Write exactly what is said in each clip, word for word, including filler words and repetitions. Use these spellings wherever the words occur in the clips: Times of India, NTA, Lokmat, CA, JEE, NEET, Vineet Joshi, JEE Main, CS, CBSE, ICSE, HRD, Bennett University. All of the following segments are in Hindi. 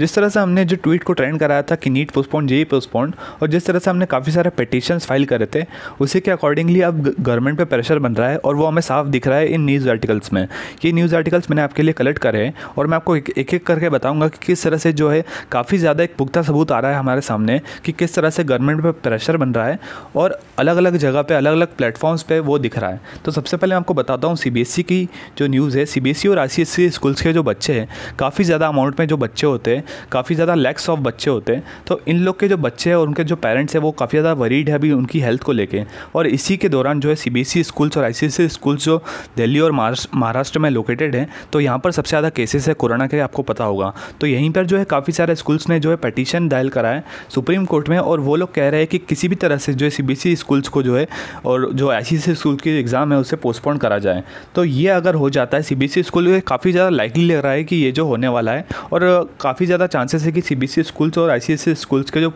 जिस तरह से हमने जो ट्वीट को ट्रेंड कराया था कि नीट पोस्टपोन, जेई पोस्टपोन, और जिस तरह से हमने काफ़ी सारे पिटिशंस फाइल करे थे, उसी के अकॉर्डिंगली अब गवर्नमेंट पे प्रेशर बन रहा है और वो हमें साफ दिख रहा है इन न्यूज़ आर्टिकल्स में। ये न्यूज़ आर्टिकल्स मैंने आपके लिए कलेक्ट करे हैं और मैं आपको एक एक करके बताऊँगा कि किस तरह से जो है काफ़ी ज़्यादा एक पुख्ता सबूत आ रहा है हमारे सामने कि किस तरह से गवर्नमेंट पर प्रेशर बन रहा है और अलग अलग जगह पर, अलग अलग प्लेटफॉर्म्स पर वो दिख रहा है। तो सबसे पहले मैं आपको बताता हूँ सीबीएसई की जो न्यूज़ है। सीबीएसई और आईसीएसई स्कूल्स के जो बच्चे हैं, काफ़ी ज़्यादा अमाउंट में जो बच्चे होते हैं, काफ़ी ज़्यादा लैक्स ऑफ बच्चे होते हैं, तो इन लोग के जो बच्चे हैं और उनके जो पेरेंट्स हैं वो काफ़ी ज़्यादा वरीड है अभी उनकी हेल्थ को लेके। और इसी के दौरान जो है सीबीएसई स्कूल्स और आईसीएसई स्कूल्स जो दिल्ली और महाराष्ट्र में लोकेटेड हैं, तो यहाँ पर सबसे ज़्यादा केसेस है कोरोना के, आपको पता होगा। तो यहीं पर जो है काफ़ी सारे स्कूल्स ने जो है पटिशन दायर करा है सुप्रीम कोर्ट में और वो लोग कह रहे हैं कि किसी भी तरह से जो है सीबीएसई स्कूल्स को जो है और जो आईसीएसई स्कूल की एग्ज़ाम है उसे पोस्टपोन करा जाए। तो ये अगर हो जाता है सीबीएसई स्कूल में, काफ़ी ज़्यादा लाइकली लग रहा है कि ये जो होने वाला है और काफ़ी ज़्यादा चांसेस है कि सीबीएसई स्कूल्स और आईसीएसई स्कूल्स के जो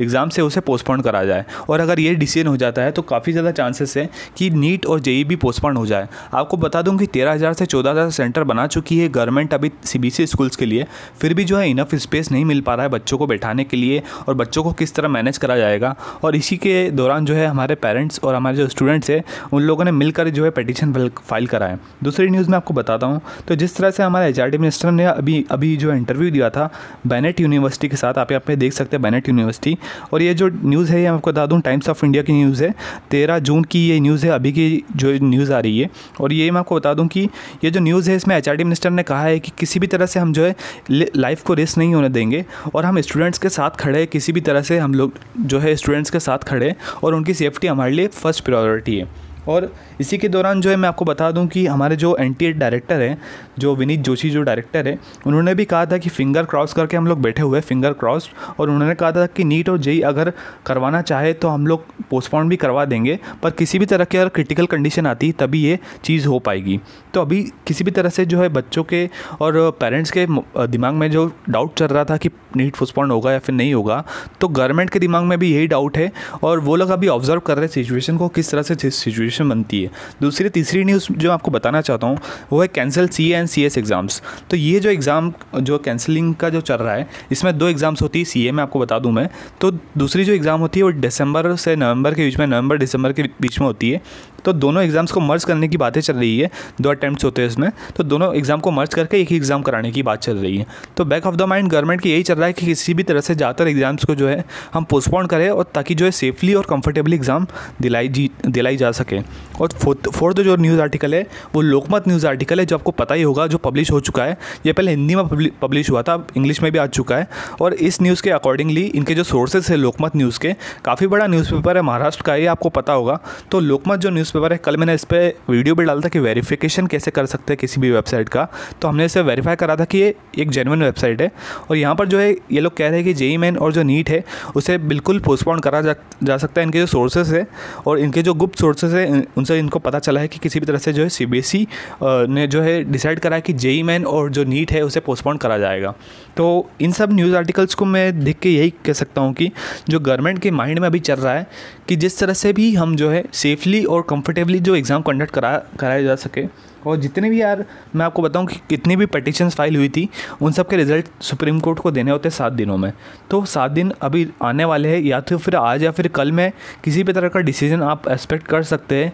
एग्ज़ाम है उसे पोस्टपोन करा जाए। और अगर ये डिसीजन हो जाता है तो काफ़ी ज़्यादा चांसेस है कि नीट और जेई भी पोस्टपोन हो जाए। आपको बता दूँ कि तेरह हज़ार से चौदह हज़ार सेंटर बना चुकी है गवर्नमेंट अभी सीबीएसई स्कूल्स के लिए, फिर भी जो है इनफ स्पेस नहीं मिल पा रहा है बच्चों को बैठाने के लिए और बच्चों को किस तरह मैनेज करा जाएगा। और इसी के दौरान जो है हमारे पेरेंट्स और हमारे जो स्टूडेंट्स हैं उन लोगों ने मिलकर जो है पिटीशन फाइल करा है। दूसरी न्यूज़ में आपको बताता हूँ। तो जिस तरह से हमारे एचआरडी मिनिस्टर ने अभी अभी जो इंटरव्यू दिया था बेनेट यूनिवर्सिटी के साथ, आप यहाँ पे देख सकते हैं बेनेट यूनिवर्सिटी। और ये जो न्यूज़ है ये मैं आपको बता दूँ टाइम्स ऑफ इंडिया की न्यूज़ है, तेरह जून की ये न्यूज़ है, अभी की जो न्यूज़ आ रही है। और ये मैं आपको बता दूँ कि ये जो न्यूज़ है इसमें एचआरडी मिनिस्टर ने कहा है कि किसी भी तरह से हम जो है लाइफ को रिस्क नहीं होने देंगे और हम स्टूडेंट्स के साथ खड़े, किसी भी तरह से हम लोग जो है स्टूडेंट्स के साथ खड़े और उनकी सेफ्टी हमारे लिए फर्स्ट प्रायोरिटी है। और इसी के दौरान जो है मैं आपको बता दूं कि हमारे जो एनटीए डायरेक्टर हैं, जो विनीत जोशी जो डायरेक्टर है, उन्होंने भी कहा था कि फिंगर क्रॉस करके हम लोग बैठे हुए, फिंगर क्रॉस, और उन्होंने कहा था कि नीट और जेई अगर करवाना चाहे तो हम लोग पोस्टपोन भी करवा देंगे, पर किसी भी तरह की अगर क्रिटिकल कंडीशन आती तभी ये चीज़ हो पाएगी। तो अभी किसी भी तरह से जो है बच्चों के और पेरेंट्स के दिमाग में जो डाउट चल रहा था कि नीट पोस्टपोन होगा या फिर नहीं होगा, तो गवर्नमेंट के दिमाग में भी यही डाउट है और वो लोग अभी ऑब्जर्व कर रहे हैं सिचुएशन को, किस तरह से सिचुएशन बनती है। दूसरी तीसरी न्यूज़ जो आपको बताना चाहता हूँ वो है cancel CA and CS exams. तो ये जो एग्ज़ाम जो कैंसिलिंग का जो चल रहा है, इसमें दो एग्ज़ाम्स होती है सीए में, आपको बता दूँ मैं, तो दूसरी जो एग्ज़ाम होती है वो दिसंबर से नवंबर के बीच में, नवंबर दिसंबर के बीच में होती है। तो दोनों एग्ज़ाम्स को मर्ज करने की बातें चल रही है, दो अटैम्प्ट्स होते हैं इसमें, तो दोनों एग्ज़ाम को मर्ज करके एक ही एग्ज़ाम कराने की बात चल रही है। तो back of the mind government की यही चल रहा है कि किसी भी तरह से ज़्यादातर एग्ज़ाम्स को जो है हम पोस्टपोन करें और ताकि जो है सेफली और कंफर्टेबली एग्ज़ाम दिलाई जी दिलाई जा सके। और फोर्थ फोर्थ जो न्यूज़ आर्टिकल है वो लोकमत न्यूज़ आर्टिकल है, जो आपको पता ही होगा, जो पब्लिश हो चुका है। ये पहले हिंदी में पब्लिश हुआ था, अब इंग्लिश में भी आ चुका है। और इस न्यूज़ के अकॉर्डिंगली इनके जो सोर्सेस है लोकमत न्यूज़ के, काफ़ी बड़ा न्यूज़पेपर है महाराष्ट्र का, ये आपको पता होगा। तो लोकमत जो न्यूज़पेपर है, कल मैंने इस पर वीडियो भी डाला था कि वेरीफिकेशन कैसे कर सकते हैं किसी भी वेबसाइट का, तो हमने इसे वेरीफाई करा था कि ये एक जेन्युइन वेबसाइट है। और यहाँ पर जो है ये लोग कह रहे हैं कि जेई मेन और जो नीट है उसे बिल्कुल पोस्टपोन करा जा सकता है, इनके जो सोर्सेज है और इनके जो गुप्त सोर्सेज है उनसे इनको पता चला है कि किसी भी तरह से जो है सीबीएसई ने जो है डिसाइड करा है कि जेई मेन और जो नीट है उसे पोस्टपोन करा जाएगा। तो इन सब न्यूज़ आर्टिकल्स को मैं देख के यही कह सकता हूँ कि जो गवर्नमेंट के माइंड में अभी चल रहा है कि जिस तरह से भी हम जो है सेफली और कंफर्टेबली जो एग्ज़ाम कंडक्ट करा कराया जा सके। और जितने भी, यार मैं आपको बताऊं कि कितनी भी पिटिशंस फाइल हुई थी, उन सब के रिज़ल्ट सुप्रीम कोर्ट को देने होते हैं सात दिनों में। तो सात दिन अभी आने वाले हैं, या तो फिर आज या फिर कल में किसी भी तरह का डिसीजन आप एक्सपेक्ट कर सकते हैं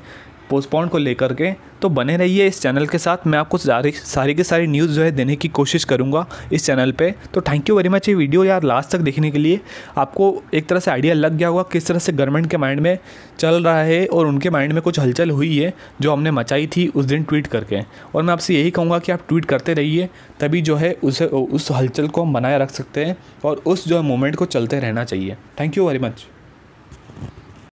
पोस्टपोन को लेकर के। तो बने रहिए इस चैनल के साथ, मैं आपको सारी सारी के सारी न्यूज़ जो है देने की कोशिश करूँगा इस चैनल पे। तो थैंक यू वेरी मच ये वीडियो यार लास्ट तक देखने के लिए। आपको एक तरह से आइडिया लग गया होगा किस तरह से गवर्नमेंट के माइंड में चल रहा है और उनके माइंड में कुछ हलचल हुई है जो हमने मचाई थी उस दिन ट्वीट करके। और मैं आपसे यही कहूँगा कि आप ट्वीट करते रहिए, तभी जो है उसे उस हलचल को हम बनाए रख सकते हैं और उस जो है मूवमेंट को चलते रहना चाहिए। Thank you very much.